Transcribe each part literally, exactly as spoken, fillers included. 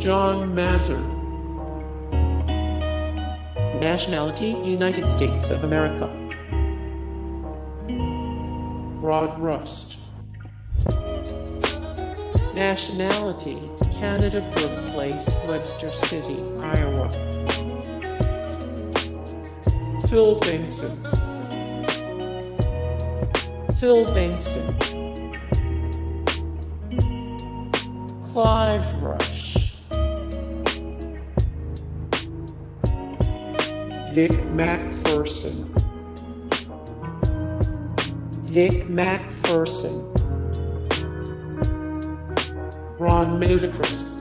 John Mazur. Nationality: United States of America. Rod Rust. Nationality: Canada, Brook Place, Webster City, Iowa. Phil Bengtson. Phil Bengtson. Clive Rush. Vic Macpherson. Vic Macpherson. Ron Minutacrisp.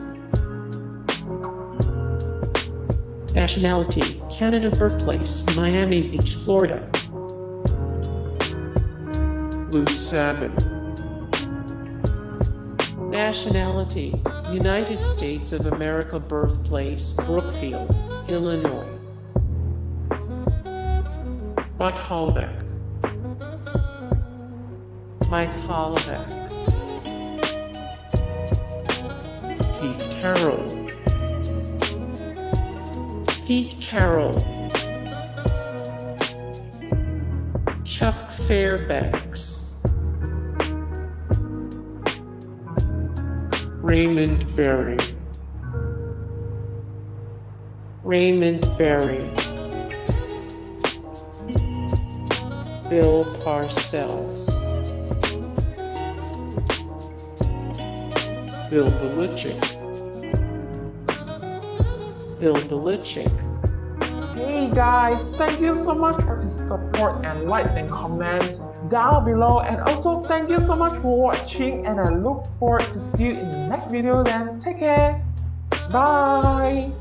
Nationality: Canada, birthplace: Miami Beach, Florida. Lou Salmon. Nationality: United States of America, birthplace: Brookfield, Illinois. Mike Holbeck. Mike Holbeck. Pete Carroll. Pete Carroll. Chuck Fairbanks. Raymond Berry. Raymond Berry. Bill Parcells. Bill Belichick. Bill Belichick. Hey guys, thank you so much for the support and likes and comments down below, and also thank you so much for watching, and I look forward to see you in the next video. Then take care. Bye.